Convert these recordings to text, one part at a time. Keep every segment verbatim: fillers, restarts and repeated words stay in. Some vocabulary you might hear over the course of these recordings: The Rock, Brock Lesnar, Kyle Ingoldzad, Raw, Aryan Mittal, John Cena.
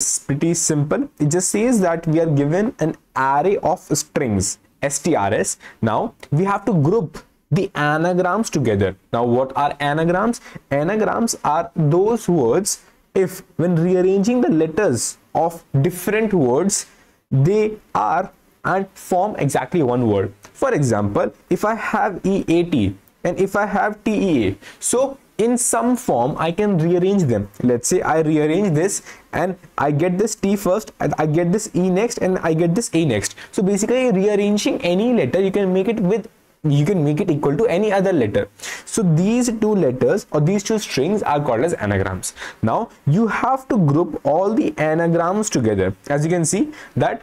It's pretty simple. It just says that we are given an array of strings, strs. Now we have to group the anagrams together. Now what are anagrams? Anagrams are those words if when rearranging the letters of different words, they are and form exactly one word. For example, if I have E A T and if I have T E A, so in some form I can rearrange them. Let's say I rearrange this and I get this T first and I get this E next and I get this A next. So basically rearranging any letter, you can make it with you can make it equal to any other letter. So these two letters or these two strings are called as anagrams. Now you have to group all the anagrams together. As you can see that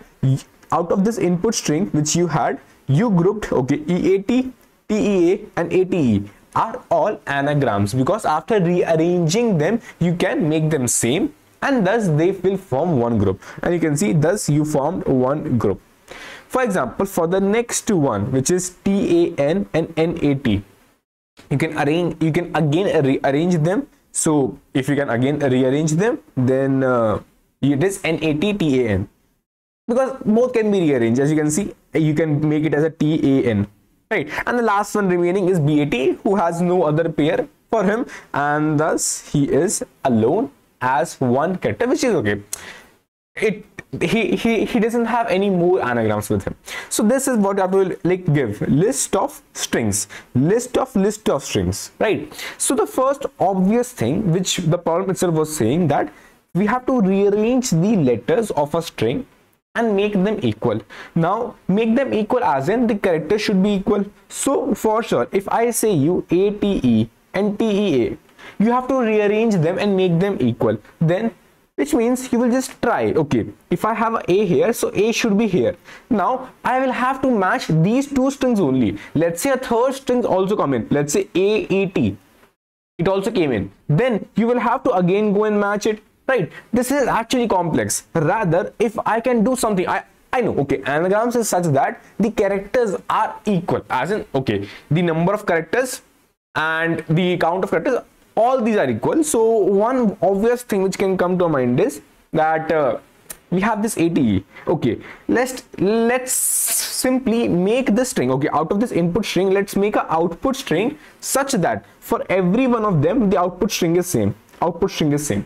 out of this input string which you had, you grouped, okay, E A T, T E A and A T E are all anagrams, because after rearranging them you can make them same and thus they will form one group. And you can see thus you formed one group. For example, for the next one, which is T A N and N A T, you can arrange you can again rearrange them. So if you can again rearrange them, then uh, it is N A T T A N, because both can be rearranged. As you can see, you can make it as a T A N, right? And the last one remaining is B A T, who has no other pair for him, and thus he is alone as one character, which is okay. It he he he doesn't have any more anagrams with him. So this is what I will like give list of strings, list of list of strings, right? So the first obvious thing which the problem itself was saying, that we have to rearrange the letters of a string and make them equal. Now make them equal as in the characters should be equal. So for sure, if I say you A T E and T E A, you have to rearrange them and make them equal. Then which means you will just try, okay, if I have A here, so A should be here. Now I will have to match these two strings only. Let's say a third string also come in. Let's say A E T, it also came in. Then you will have to again go and match it, right? This is actually complex. Rather, if I can do something, I, I know, okay, anagrams is such that the characters are equal. As in, okay, the number of characters and the count of characters, all these are equal. So one obvious thing which can come to our mind is that uh, we have this A T E. Okay, let's let's simply make this string, okay, out of this input string let's make an output string such that for every one of them the output string is same, output string is same.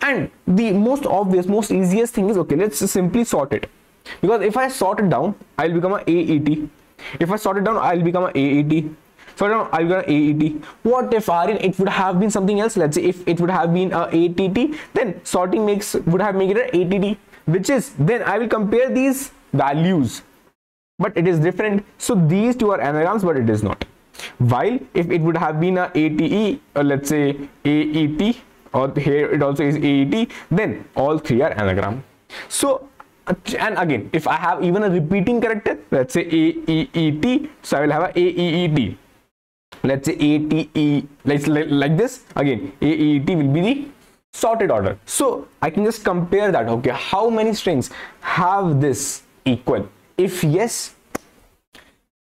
And the most obvious, most easiest thing is, okay, let's simply sort it, because if I sort it down I'll become a A E T, if I sort it down I'll become a A E T. For now, I've got A E T. What if Aryan, it would have been something else? Let's say if it would have been a A T T, then sorting makes would have made it an A T T, which is then I will compare these values, but it is different. So these two are anagrams, but it is not. While if it would have been a A T E, or let's say A E T, or here it also is A E T, then all three are anagram. So and again, if I have even a repeating character, let's say A E E T, so I will have a A E E T. Let's say A T E, like, like this, again A E T will be the sorted order. So I can just compare that, okay, how many strings have this equal? If yes,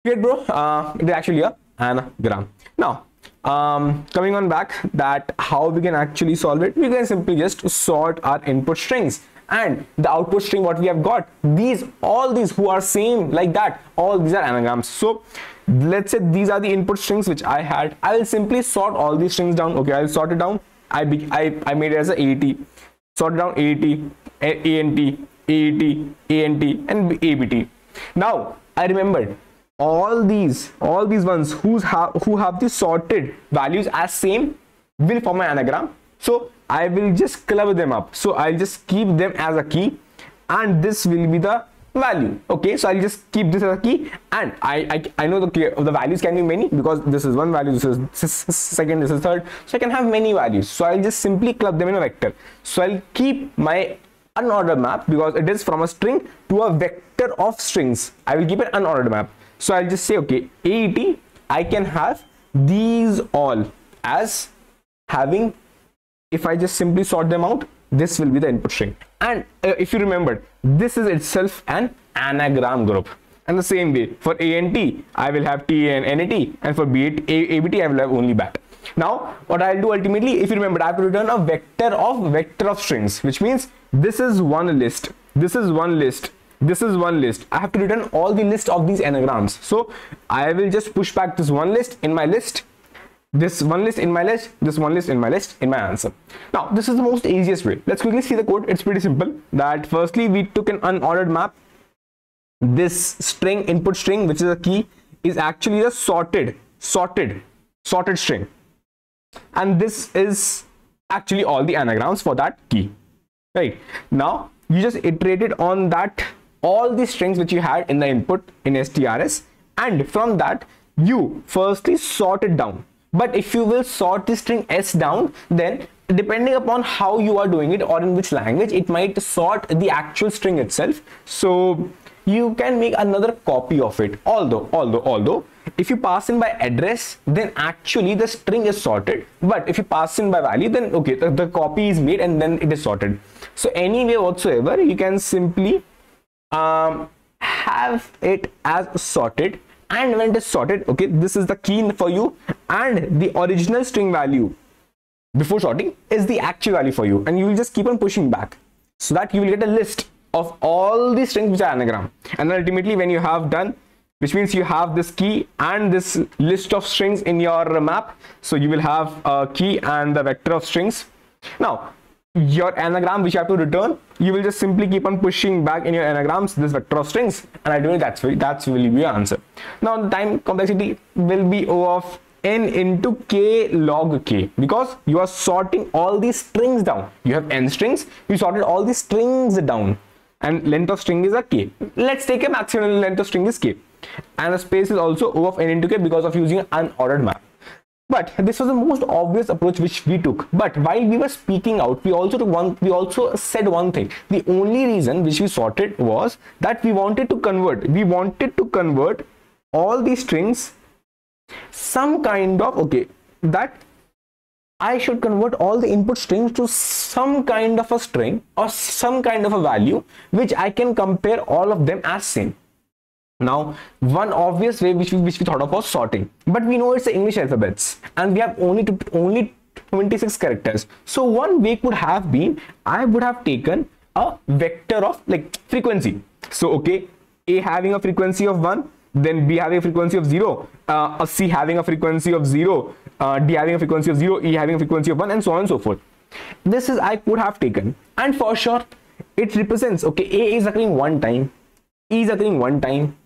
great bro, uh, it is actually a anagram. Now um, coming on back, that how we can actually solve it, we can simply just sort our input strings and the output string what we have got, these all these who are same like that, all these are anagrams. So let's say these are the input strings which I had. I will simply sort all these strings down. Okay, I'll sort it down. I be, I, I made it as a A E T. Sort it down A E T, A N T, A E T, A N T, and A B T. Now I remembered all these, all these ones who's have who have the sorted values as same will form an anagram. So I will just club them up. So I'll just keep them as a key, and this will be the value. Okay, so I'll just keep this as a key, and I I, I know the the values can be many, because this is one value, this is, this is second, this is third, so I can have many values. So I'll just simply club them in a vector. So I'll keep my unordered map, because it is from a string to a vector of strings. I will keep an unordered map. So I'll just say, okay, A E T, I can have these all as having, if I just simply sort them out, this will be the input string. And uh, if you remember, this is itself an anagram group. And the same way for A N T, I will have T A N N A T, and for B A T, I will have only B A T. Now what I'll do ultimately, if you remember, I have to return a vector of vector of strings, which means This is one list. This is one list. This is one list. I have to return all the list of these anagrams. So I will just push back this one list in my list, this one list in my list, this one list in my list in my answer. Now this is the most easiest way. Let's quickly see the code. It's pretty simple. That firstly we took an unordered map. This string, input string, which is a key, is actually a sorted, sorted, sorted string, and this is actually all the anagrams for that key. Right now you just iterated on that all the strings which you had in the input in S T R S, and from that you firstly sort it down. But if you will sort the string S down, then depending upon how you are doing it or in which language, it might sort the actual string itself. So you can make another copy of it. Although, although, although, if you pass in by address, then actually the string is sorted. But if you pass in by value, then okay, the, the copy is made and then it is sorted. So anyway whatsoever, you can simply um, have it as sorted. And when it is sorted, okay, this is the key for you, and the original string value before sorting is the actual value for you, and you will just keep on pushing back so that you will get a list of all the strings which are anagram. And then ultimately when you have done, which means you have this key and this list of strings in your map, so you will have a key and the vector of strings. Now your anagram which you have to return, you will just simply keep on pushing back in your anagrams this vector of strings, and I don't know, that's that's will be your answer. Now the time complexity will be O of n into k log k, because you are sorting all these strings down. You have n strings, you sorted all these strings down, and length of string is a k. Let's take a maximum length of string is k, and the space is also O of n into k because of using an unordered map. But this was the most obvious approach which we took. But while we were speaking out, we also took one, we also said one thing. The only reason which we sorted was that we wanted to convert, we wanted to convert all these strings some kind of, okay, that I should convert all the input strings to some kind of a string or some kind of a value which I can compare all of them as same. Now one obvious way which we, which we thought of was sorting, but we know it's the English alphabets and we have only to, only twenty-six characters. So one way could have been, I would have taken a vector of like frequency. So okay, A having a frequency of one, then B having a frequency of zero, uh, a C having a frequency of zero, uh, D having a frequency of zero, E having a frequency of one, and so on and so forth. This is I could have taken, and for sure it represents, okay, A is occurring one time, E is occurring one time,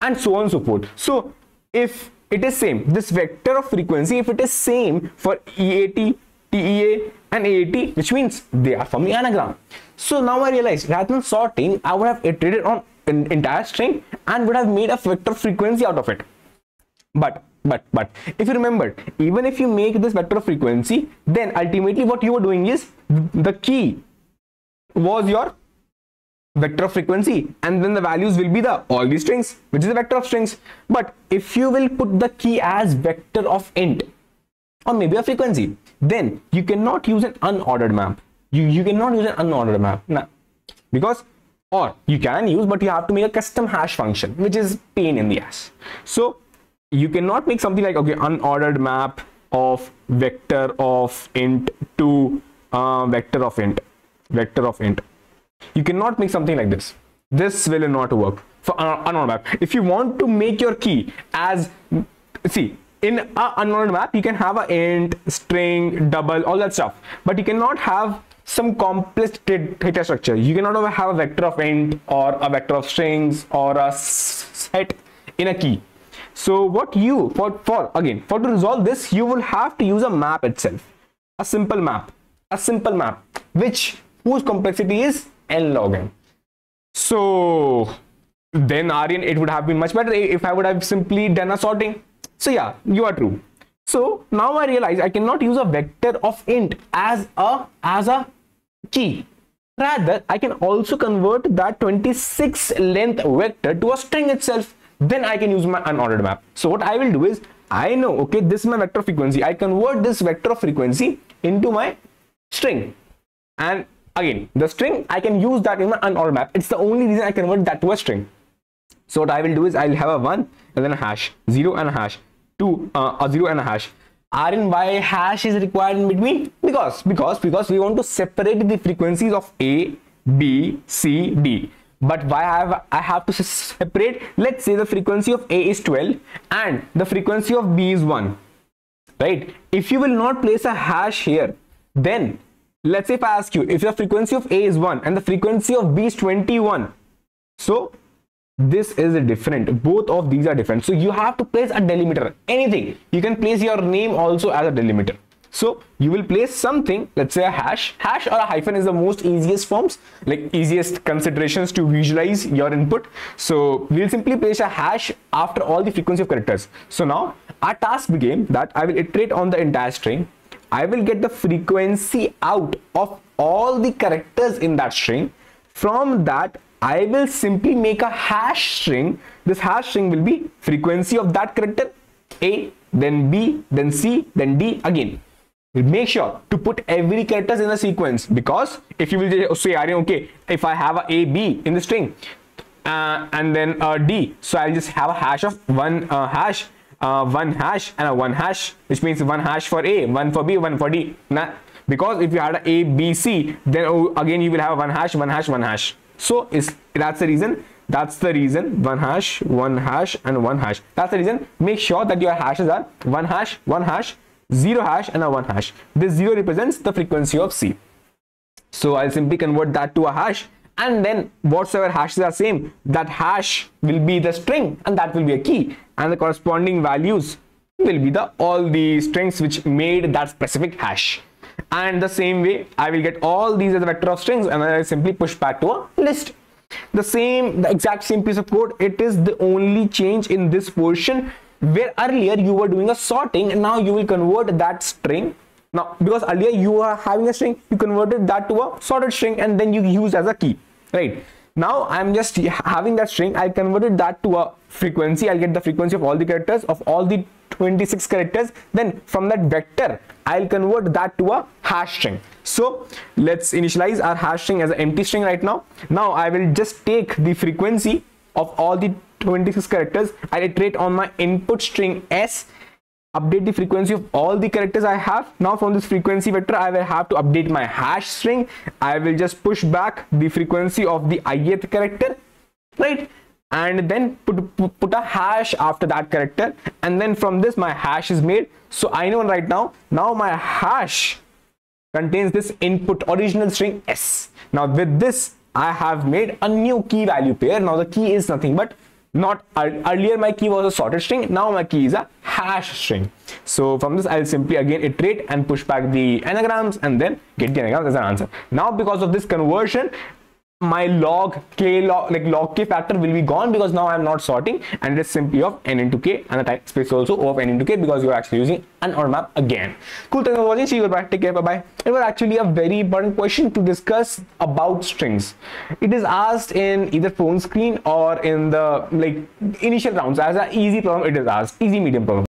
and so on and so forth. So if it is same, this vector of frequency, if it is same for E A T, T E A and A A T, which means they are forming anagram. So now I realized rather than sorting, I would have iterated on an entire string and would have made a vector frequency out of it. But but but if you remember, even if you make this vector of frequency, then ultimately what you were doing is the key was your vector of frequency, and then the values will be the all these strings, which is the vector of strings. But if you will put the key as vector of int or maybe a frequency, then you cannot use an unordered map. You you cannot use an unordered map now, nah. Because, or you can use, but you have to make a custom hash function, which is pain in the ass. So you cannot make something like, okay, unordered map of vector of int to uh, vector of int, vector of int. You cannot make something like this. This will not work for unordered map. If you want to make your key as, see, in a unordered map you can have a int, string, double, all that stuff, but you cannot have some complex data structure. You cannot have a vector of int or a vector of strings or a set in a key. So what you for for again for to resolve this, you will have to use a map itself, a simple map, a simple map which whose complexity is n log n. So then Aryan, it would have been much better if I would have simply done a sorting. So yeah, you are true. So now I realize I cannot use a vector of int as a as a key. Rather, I can also convert that twenty-six length vector to a string itself. Then I can use my unordered map. So what I will do is, I know, okay, this is my vector of frequency. I convert this vector of frequency into my string, and again the string I can use that in my unordered map. It's the only reason I convert that to a string. So what I will do is, I'll have a one and then a hash, zero and a hash, two, uh, a zero and a hash. Aryan, why hash is required in between? Because because because we want to separate the frequencies of A, B, C, D. But why have I have to separate? Let's say the frequency of A is twelve and the frequency of B is one, right? If you will not place a hash here, then let's say if I ask you, if the frequency of A is one and the frequency of B is twenty-one, so this is different. Both of these are different. So you have to place a delimiter, anything. You can place your name also as a delimiter. So you will place something, let's say a hash. Hash or a hyphen is the most easiest forms, like easiest considerations to visualize your input. So we'll simply place a hash after all the frequency of characters. So now our task became that I will iterate on the entire string. I will get the frequency out of all the characters in that string. From that, I will simply make a hash string. This hash string will be frequency of that character, A, then B, then C, then D again. Make sure to put every characters in the sequence, because if you will say, okay, if I have a A, B in the string uh, and then a D, so I'll just have a hash of one uh, hash, uh, one hash and a one hash, which means one hash for A, one for B, one for D. Nah, because if you had a A, B, C, then oh, again you will have one hash, one hash, one hash. So is that's the reason. That's the reason one hash, one hash and one hash. That's the reason. Make sure that your hashes are one hash, one hash, zero hash and a one hash. This zero represents the frequency of C. So I'll simply convert that to a hash, and then whatsoever hashes are same, that hash will be the string and that will be a key, and the corresponding values will be the all the strings which made that specific hash. And the same way I will get all these as a vector of strings, and I simply push back to a list. The same, the exact same piece of code. It is the only change in this portion, where earlier you were doing a sorting and now you will convert that string. Now, because earlier you were having a string, you converted that to a sorted string and then you use as a key, right? Now I'm just having that string. I converted that to a frequency. I'll get the frequency of all the characters, of all the twenty-six characters. Then from that vector, I'll convert that to a hash string. So let's initialize our hash string as an empty string right now. Now I will just take the frequency of all the twenty-six characters. I'll iterate on my input string S, update the frequency of all the characters I have. Now from this frequency vector, I will have to update my hash string. I will just push back the frequency of the ith character, right? And then put, put a hash after that character. And then from this, my hash is made. So I know right now, now my hash contains this input original string S. Now with this, I have made a new key value pair. Now the key is nothing but not earlier my key was a sorted string. Now my key is a hash string. So from this, I'll simply again iterate and push back the anagrams and then get the anagrams as an answer. Now because of this conversion, my log k log like log k factor will be gone, because now I'm not sorting, and it's simply of n into k, and the type space also O of n into k, because you're actually using an or map again. Cool, thanks for watching. See you. Bye. Take care. Bye bye. It was actually a very important question to discuss about strings. It is asked in either phone screen or in the like initial rounds as an easy problem. It is asked easy medium problem.